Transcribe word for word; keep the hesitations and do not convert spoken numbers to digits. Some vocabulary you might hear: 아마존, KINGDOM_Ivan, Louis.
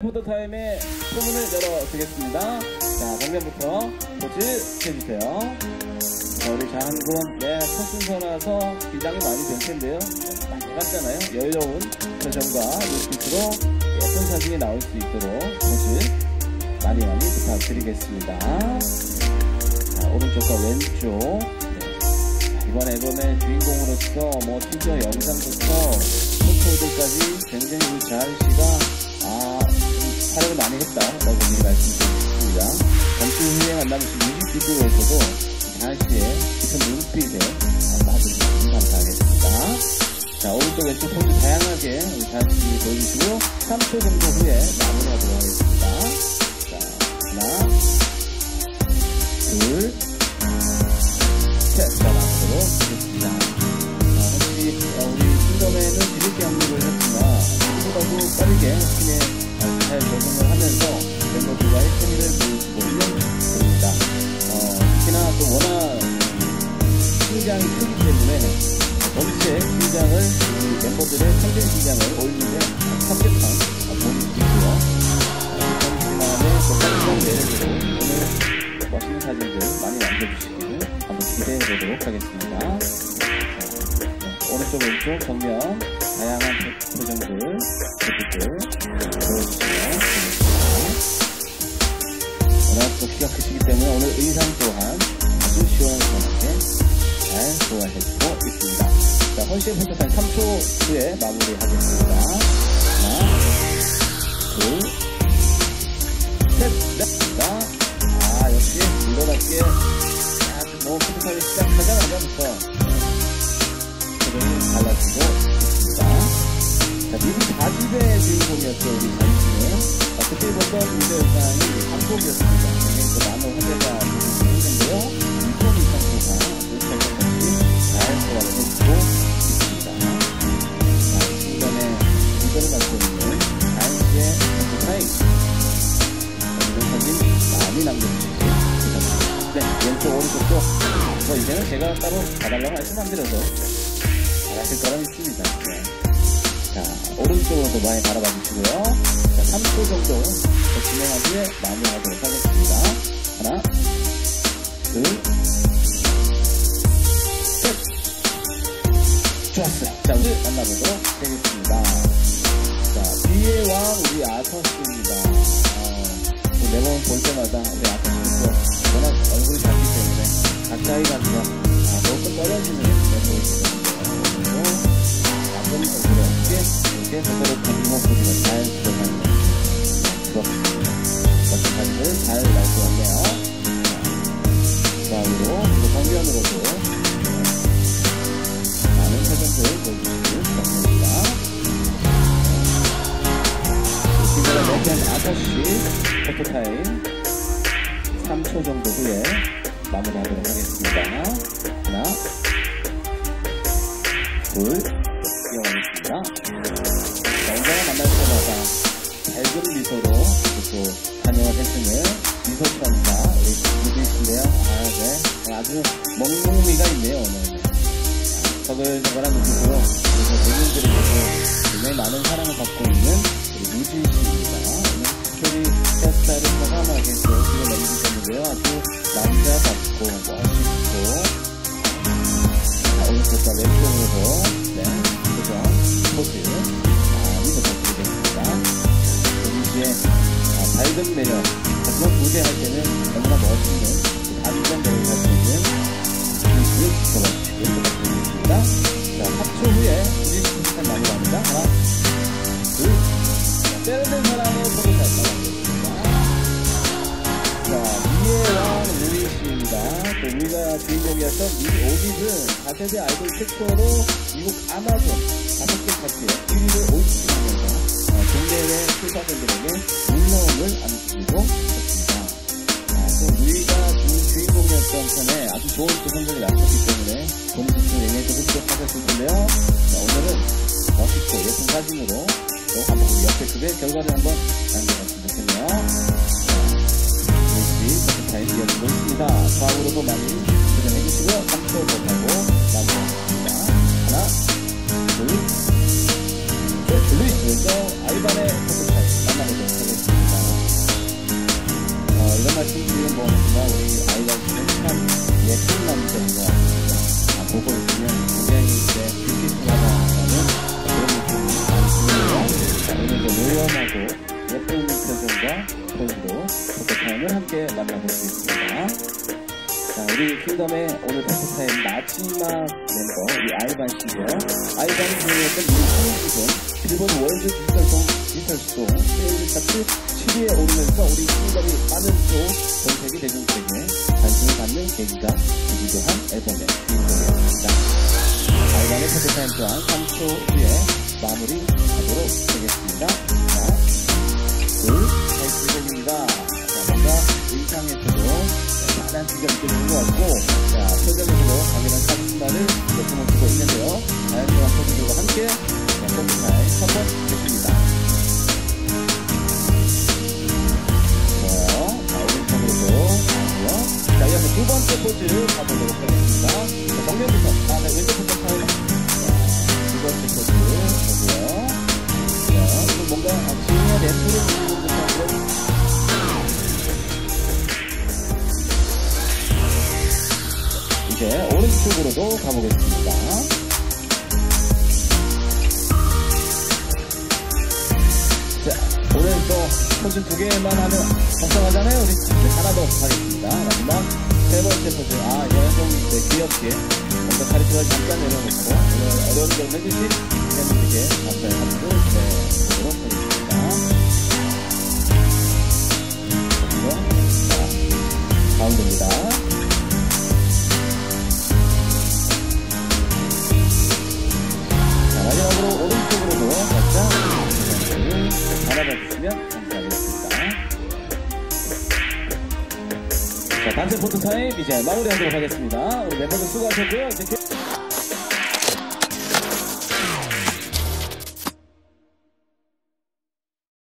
포토 타임에 소문을 열어드리겠습니다. 자, 방면부터 포즈 해주세요. 자, 우리 장군, 네, 첫 순서라서 긴장이 많이 될 텐데요. 많이 갔잖아요. 여유로운 표정과 눈빛으로 예쁜 사진이 나올 수 있도록 포즈 많이 많이 부탁드리겠습니다. 자, 오른쪽과 왼쪽. 네. 이번 앨범의 주인공으로서 뭐 티저 영상부터 포토들까지 굉장히 우리 자은 씨가 아, 활약을 많이 했다라고 말씀드리겠습니다. 잠시 후에 만나보신 뮤직비디오에서도 자은씨의 깊은 눈빛에 맞춰주시면 감사하겠습니다. 자, 오른쪽 왼쪽 포즈 다양하게 우리 자은씨 보여주시고 삼 초 정도 후에 마무리하도록 하겠습니다. 자, 하나, 둘, 셋. 자, 마치도록 하겠습니다. 자, 혹시 우리 킹덤에는 드릴게 한국을 했지만 보다도 빠르게 팀에 잘 적응을 하면서 멤버들과의 케미를 보여주려고 합니다. 어, 특히나 또 워낙 심장이 크기 때문에 전체 심장을 멤버들의 평균 심장을 올리는데 삼 대 삼 보여주시고요. 그만의 적당한 매력으로 오늘 멋있는 사진들 많이 남겨주시기를 한번 기대해보도록 하겠습니다. 자, 오른쪽 왼쪽 정면 다양한 표정들, 모습들 보여주시면 좋겠습니다. 워낙 또 키가 크시기 때문에 오늘 의상 또한 아주 시원하게 잘 소화해주고 있습니다. 자, 헌시의 포토 타임 삼 초 후에 마무리하겠습니다. 하나, 둘, 셋, 넷. 자, 아, 역시 이거답게 뭐 포토 타임을 시작하자마자부터 표정이 달라지고. 자, 미국 사집의 주인공이었죠. 우리 자은씨는 자, 그때 입었던 무대의상이 한복이었습니다. 그 남은 화제가 생겼는데요. 일본 입장 동안 늘 잘못없이 잘 소화를 해주고 있습니다. 자, 이 순간에 무대를 갖고 있는 자은씨의 포토타임 이런 사진 많이 남겨주시기 바랍니다. 네, 왼쪽 오른쪽도 저 이제는 제가 따로 봐달라고 말씀 안 드려서 잘하실 거라 믿습니다. 네. 자, 오른쪽으로도 많이 바라봐 주시고요. 자, 삼 초 정도 더 진행한 후에 마무리하도록 하겠습니다. 하나, 둘, 셋. 좋았어요. 자, 우리 만나보도록 하겠습니다. 자, 비의 왕 우리 아서씨입니다. 어, 매번 볼 때마다 우리 아서씨도 워낙 얼굴이 작기 때문에 가까이 가면 아, 조금 떨어지는 멤버이시거든요. 남편이 얼굴에 없게 이렇게 서서로 다리고 보시면 잘 들어가는 부럽습니다. 어떤 사진을 잘 날쏘았네요. 그 다음으로 그 정면으로도 많은 사진들을 보여주시길 바랍니다. 지금은 매년 아홉 시 포토타임 삼 초 정도 후에 마무리하도록 하겠습니다. 하나, 둘, 이어가겠습니다. 자, 언제나 만날 때마다 밝은 미소로 또 환영을 해주는 미소천사 우리 무대이신데요. 아, 네. 아주 멍멍미가 있네요, 오늘. 저글저글한 눈으로 우리 대중들에게도 굉장히 많은 사랑을 받고 있는 우리 무지이신입니다. 오늘 특별히 헤어스타일을 과감하게 기억을 넘기셨는데요. 아주 남자답고 멋있고. 자, 오른쪽과 왼쪽으로도 네. 포즈 많이 부탁드리겠습니다. 동시에 아, 밝은 매력, 정말 무대할 때는 너무나 멋있는 다리장 매력을 가지고 있는 분위기를 지켜봐주시길 부탁드리겠습니다. 자, 삼 초 후에 분위기를 많이 갑니다. 하나, 둘, 세련된 사람의 포즈를 나가겠습니다. 자, 미애와 루이씨입니다. 또 우리가 주인공이었던 이 오디는 다세대 아이돌 최초로 미국 아마존 다섯 개 파트에 일 위를 올리면서 동대회 출사생들에게 놀라움을 안기고 있습니다. 아, 또 우리가 주인공이었던 편에 아주 좋은 또 성적이 났었기 때문에 본인 스스로 예매도 흡족하셨을 텐데요. 자, 오늘은 멋있고 예쁜 사진으로 또 한번 우리 역대급의 결과를 한번 남겨봤으면 좋겠네요. 역시 포토타임 이어지고 있습니다. 좌우로도 많이 도전해주시고요. 삼 초 못하고 마무리하겠습니다. 하나, 둘, 셋, 루이스, 아이반의 포토타임. 끝나도록 하겠습니다. 어, 이런 말씀 드리는 건 정말 우리 아이가 참 예쁜 남자인 것 같습니다. 아, 보고 있으면 굉장히 이제 뷰티풀하다 하는 그런 느낌이 많습니다. 오늘도 노련하고 예쁜 표정과 표정으로 포토타임을 함께 만나볼 수 있습니다. 자, 우리 킹덤의 오늘 포토타임 마지막 멤버 우리 아이반 씨고요. 아이반 씨의 어떤 일상이 일본 월드 디지털송 디지털송 트렌드 차트 칠 위에 오르면서 우리 킹덤이 많은 또 전 세계 대중들에게 관심을 받는 계기가 되기도 한 앨범의 주인공이었습니다. 아이반의 포토타임 또한 삼 초 후에 마무리하도록 하겠습니다. 하나, 둘, 셋, 시작입니다. 자, 뭔가 의상에서도 다른 지점이 있는 것 같고, 자, 표정으로 강렬한 카리스마를 제품을 주고 있는데요. 다양한 포즈들과 함께 포토타임 한번 듣겠습니다. 좋아요. 자, 오른쪽으로도 하고요. 자, 이어서 두 번째 포즈 가보도록 하겠습니다. 자, 정면부터, 아, 네, 왼쪽부터 타임. 자, 두 번째 포즈 가고요. 자, 이거 뭔가 지금의 내 소리를 들리는 것처럼 이제 오른쪽으로도 가보겠습니다. 자, 오늘도 포즈 두 개만 하면 걱정하잖아요. 우리 이제 하나 더 하겠습니다. 마지막 세 번째 포즈. 아, 이제 좀 이제 귀엽게 먼저 다리수가 잠깐 내려놓고 오늘 어려운 점을 해주신 기자님들께 감사의 박수를 보내도록 하겠습니다. 자, 가운데입니다. 마지막으로 오른쪽으로도 각자 표정을 바라봐주시면 감사하겠습니다. 자, 단체 포토타임 이제 마무리하도록 하겠습니다. 우리 멤버들 수고하셨고요. 이제...